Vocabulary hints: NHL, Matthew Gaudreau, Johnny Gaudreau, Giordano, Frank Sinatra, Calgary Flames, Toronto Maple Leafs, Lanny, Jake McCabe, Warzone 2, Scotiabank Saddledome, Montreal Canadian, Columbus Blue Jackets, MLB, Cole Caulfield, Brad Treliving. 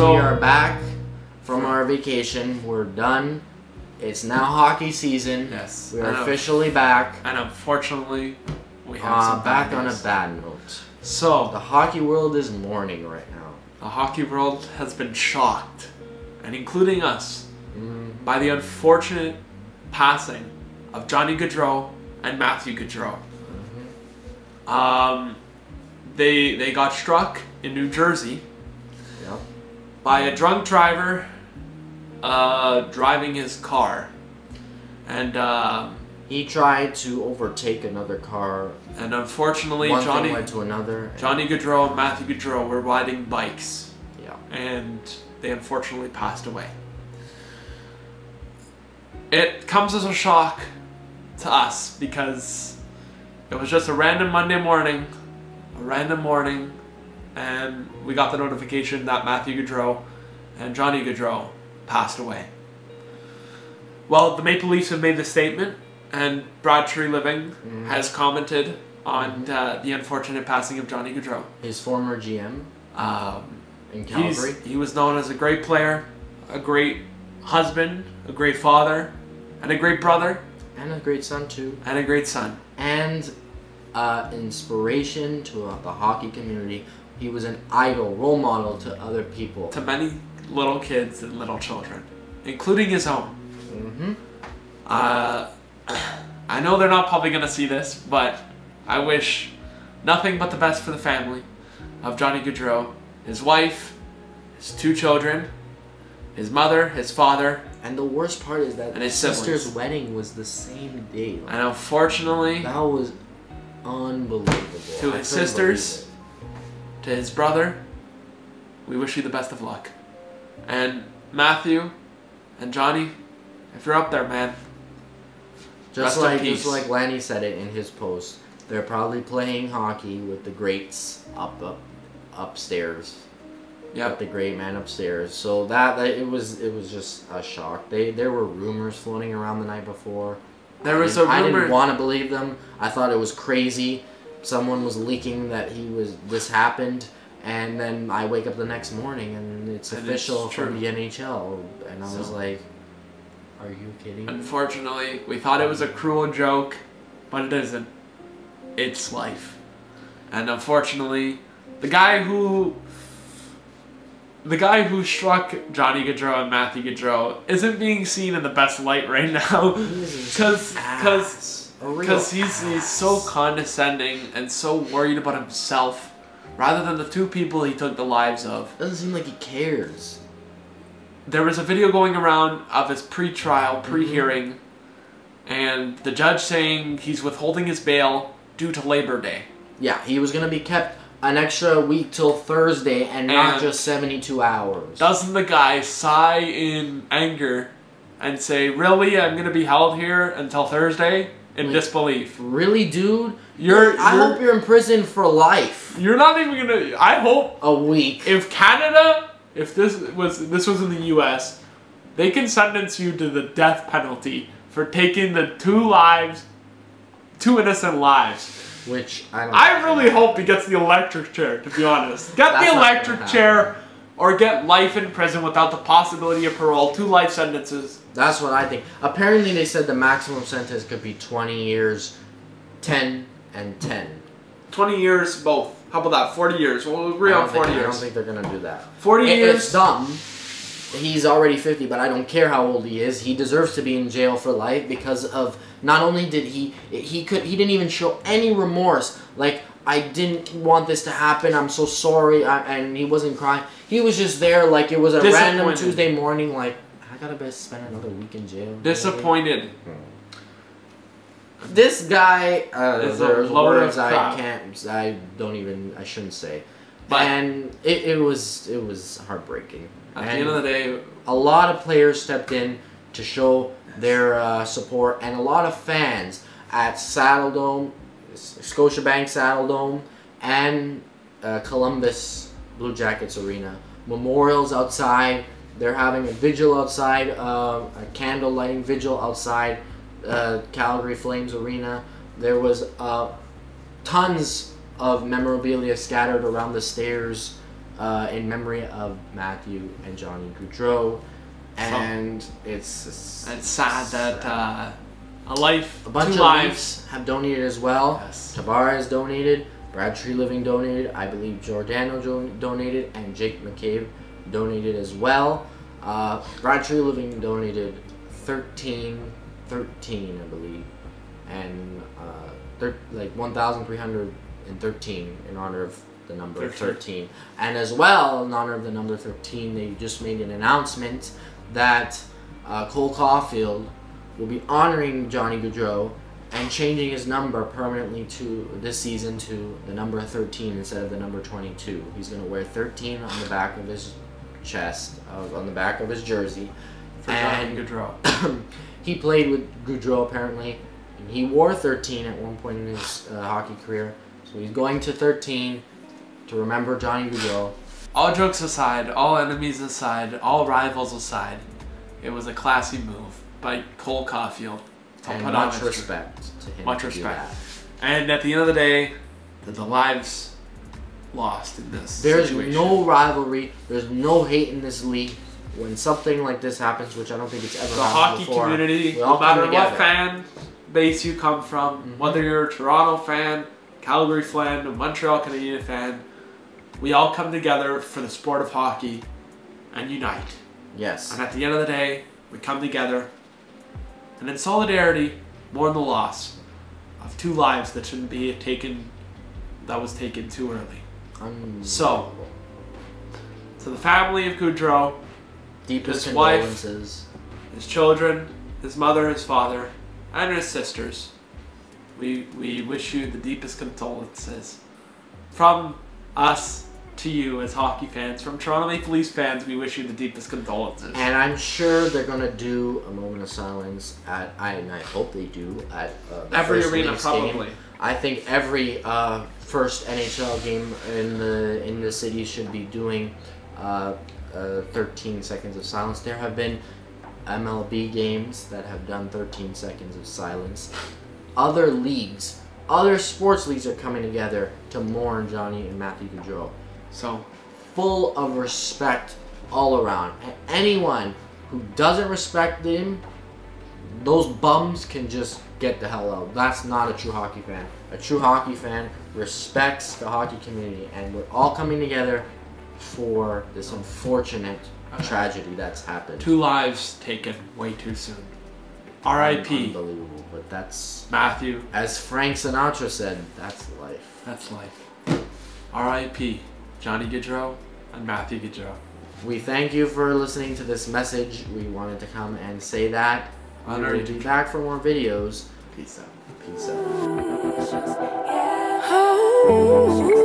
So we are back from our vacation. We're done. It's now hockey season. Yes. We are officially back. And unfortunately, we have some bad news. On a bad note. So the hockey world is mourning right now. The hockey world has been shocked, and including us, by the unfortunate passing of Johnny Gaudreau and Matthew Gaudreau. They got struck in New Jersey by a drunk driver driving his car, and he tried to overtake another car. And unfortunately, Johnny Gaudreau and Matthew Gaudreau were riding bikes. Yeah. And they unfortunately passed away. It comes as a shock to us because it was just a random Monday morning, and we got the notification that Matthew Gaudreau and Johnny Gaudreau passed away. Well, the Maple Leafs have made the statement, and Brad Treliving has commented on the unfortunate passing of Johnny Gaudreau. His former GM in Calgary. He was known as a great player, a great husband, a great father, and a great brother. And a great son, too. And a great son. And inspiration to the hockey community. He was an idol, role model to other people. To many little kids and little children, including his own. I know they're not probably going to see this, but I wish nothing but the best for the family of Johnny Gaudreau, his wife, his two children, his mother, his father. And the worst part is that his sister's wedding was the same day. Like, and unfortunately... That was unbelievable. To his sisters, to his brother, we wish you the best of luck. And Matthew and Johnny, if you're up there, man, Just like Lanny said it in his post, they're probably playing hockey with the greats upstairs. Yeah, the great man upstairs. So that it was just a shock. There were rumors floating around the night before. There was a rumor. I didn't want to believe them. I thought it was crazy. Someone was leaking that this happened, and then I wake up the next morning and it's official from the NHL, and I was like, are you kidding me? Unfortunately, we thought it was a cruel joke, but it isn't. It's life. And unfortunately, the guy who struck Johnny Gaudreau and Matthew Gaudreau isn't being seen in the best light right now, because he's so condescending and so worried about himself rather than the two people he took the lives of. Doesn't seem like he cares. There was a video going around of his pre-trial, pre-hearing, and the judge saying he's withholding his bail due to Labor Day. Yeah, he was going to be kept an extra week till Thursday and not just 72 hours. Doesn't the guy sigh in anger and say, really, I'm going to be held here until Thursday? In disbelief. Really, dude? I hope you're in prison for life. You're not even going to... I hope... A week. If Canada... If this was in the U.S., they can sentence you to the death penalty for taking the two innocent lives. Which I really hope he gets the electric chair. To be honest, get the electric chair, or get life in prison without the possibility of parole. 2 life sentences. That's what I think. Apparently, they said the maximum sentence could be 20 years, 10 and 10. 20 years both. How about that? 40 years. We'll agree on 40 years. I don't think they're going to do that. 40 years? It's dumb. He's already 50, but I don't care how old he is. He deserves to be in jail for life because of... Not only did he didn't even show any remorse. Like, I didn't want this to happen. I'm so sorry. And he wasn't crying. He was just there like it was a random Tuesday morning. Like, I got to best spend another week in jail. Disappointed. This guy, there's words I shouldn't say. But and it was heartbreaking. At the end of the day, a lot of players stepped in to show their support, and a lot of fans at Saddledome, Scotiabank Saddledome, and Columbus Blue Jackets Arena. Memorials outside. They're having a vigil outside, a candle lighting vigil outside. Calgary Flames Arena. There was tons of memorabilia scattered around the stairs in memory of Matthew and Johnny Gaudreau. And it's sad that a bunch of lives have donated as well. Yes. Tavares donated, Brad Treliving donated, I believe Giordano donated, and Jake McCabe donated as well. Brad Treliving donated 13, I believe, and like 1,313 in honor of the number 13. And as well, in honor of the number 13, they just made an announcement that Cole Caulfield will be honoring Johnny Gaudreau and changing his number permanently to this season to the number 13 instead of the number 22. He's going to wear 13 on the back of his chest, on the back of his jersey. For Johnny Gaudreau. He played with Gaudreau apparently, and he wore 13 at one point in his hockey career. So he's going to 13 to remember Johnny Gaudreau. All jokes aside, all enemies aside, all rivals aside, it was a classy move by Cole Caulfield. And much respect to him. Much respect. And at the end of the day, the lives lost in this situation. There's no rivalry. There's no hate in this league. When something like this happens, which I don't think it's ever happened before. The hockey community, no matter what fan base you come from, whether you're a Toronto fan, Calgary fan, a Montreal Canadian fan, we all come together for the sport of hockey and unite. Yes. And at the end of the day, we come together and in solidarity mourn the loss of two lives that shouldn't be taken, that was taken too early. So, to the family of Gaudreau, deepest his wife, his children, his mother, his father, and his sisters, we wish you the deepest condolences from us to you as hockey fans. From Toronto Maple Leafs fans, we wish you the deepest condolences. And I'm sure they're going to do a moment of silence at, and I hope they do, at the every first arena, probably. Game. I think every first NHL game in the city should be doing 13 seconds of silence. There have been MLB games that have done 13 seconds of silence. Other leagues, other sports leagues are coming together to mourn Johnny and Matthew Gaudreau. So, full of respect all around. And anyone who doesn't respect them, those bums can just get the hell out. That's not a true hockey fan. A true hockey fan respects the hockey community, and we're all coming together for this unfortunate tragedy that's happened. Two lives taken way too soon. R.I.P. Unbelievable, but that's... Matthew. As Frank Sinatra said, that's life. That's life. R.I.P. Johnny Gaudreau and Matthew Gaudreau. We thank you for listening to this message. We wanted to come and say that. We'll be back for more videos. Peace out. Peace out.